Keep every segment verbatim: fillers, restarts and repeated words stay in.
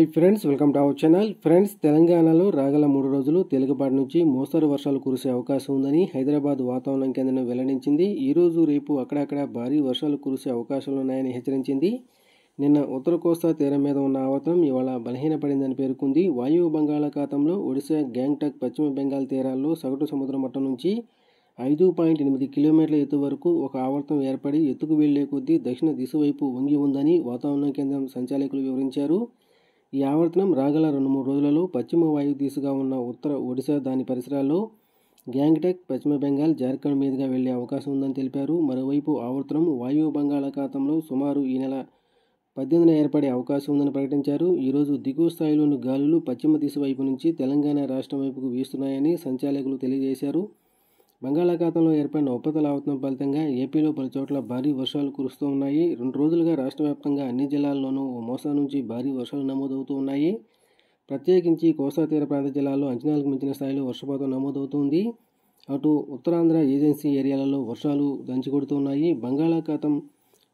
Hi friends, welcome to our channel. Friends, తెలంగాణలో రాగల మూడు రోజులు తేలికపాటి నుంచి మోస్తరు వర్షాలు కురిసే అవకాశం ఉందని హైదరాబాద్ వాతావరణ కేంద్రం వెల్లడించింది. ఈరోజు రేపు అక్కడక్కడ భారీ వర్షాలు కురిసే అవకాశాలు ఉన్నాయని హెచ్చరించింది. నిన్న ఉత్తర కోస్తా తీరం మీద ఉన్న ఆవర్తనం ఇవాళ బలహీనపడిందని పేర్కొంది. వాయువ్య బంగాళాఖాతంలో ఒడిశా, గ్యాంగ్టక్, పశ్చిమ బెంగాల్ తీరాల్లో సగటు సముద్ర మట్టం నుంచి ఐదు పాయింట్ ఎనిమిది కిలోమీటర్ల ఎత్తు వరకు ఒక ఆవర్తనం ఏర్పడి ఎత్తుకు వెళ్లే కొద్దీ దక్షిణ దిశ వైపు వంగి ఉందని వాతావరణ కేంద్రం సంచాలకులు వివరించారు. ఈ ఆవర్తనం రాగల రెండు మూడు రోజులలో పశ్చిమ వాయువు దిశగా ఉన్న ఉత్తర ఒడిశా, దాని పరిసరాల్లో గ్యాంగ్టక్, పశ్చిమ బెంగాల్, జార్ఖండ్ మీదుగా వెళ్లే అవకాశం ఉందని తెలిపారు. మరోవైపు ఆవర్తనం వాయువ్య బంగాళాఖాతంలో సుమారు ఈ నెల పద్దెనిమిదిన ఏర్పడే అవకాశం ఉందని ప్రకటించారు. ఈరోజు దిగువ స్థాయిలోని గాలులు పశ్చిమ దిశ వైపు నుంచి తెలంగాణ రాష్ట్రం వైపుకు వీస్తున్నాయని సంచాలకులు తెలియజేశారు. బంగాళాఖాతంలో ఏర్పడిన ఉపరితల ఆవర్తనం ఫలితంగా ఏపీలో పలు చోట్ల భారీ వర్షాలు కురుస్తూ ఉన్నాయి. రెండు రోజులుగా రాష్ట్ర వ్యాప్తంగా అన్ని జిల్లాల్లోనూ ఓ మోస్తరు నుంచి భారీ వర్షాలు నమోదవుతూ ఉన్నాయి. ప్రత్యేకించి కోస్తా తీర ప్రాంత జిల్లాల్లో అంచనాలకు మించిన స్థాయిలో వర్షపాతం నమోదవుతుంది. అటు ఉత్తరాంధ్ర ఏజెన్సీ ఏరియాలలో వర్షాలు దంచికొడుతున్నాయి. బంగాళాఖాతం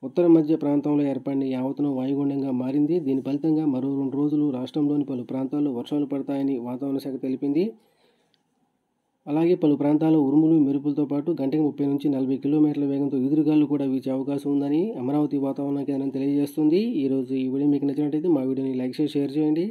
ఉత్తర మధ్య ప్రాంతంలో ఏర్పడిన ఈ ఆవర్తనం వాయుగుండంగా మారింది. దీని ఫలితంగా మరో రెండు రోజులు రాష్ట్రంలోని పలు ప్రాంతాల్లో వర్షాలు పడతాయని వాతావరణ శాఖ తెలిపింది. అలాగే పలు ప్రాంతాల్లో ఉరుములు, మెరుపులతో పాటు గంటకి ముప్పై నుంచి నలభై కిలోమీటర్ల వేగంతో ఎదురుగాలు కూడా వీచే అవకాశం ఉందని అమరావతి వాతావరణ కేంద్రం తెలియజేస్తుంది. ఈరోజు ఈ వీడియో మీకు నచ్చినట్లయితే మా వీడియోని లైక్ చేసి షేర్ చేయండి.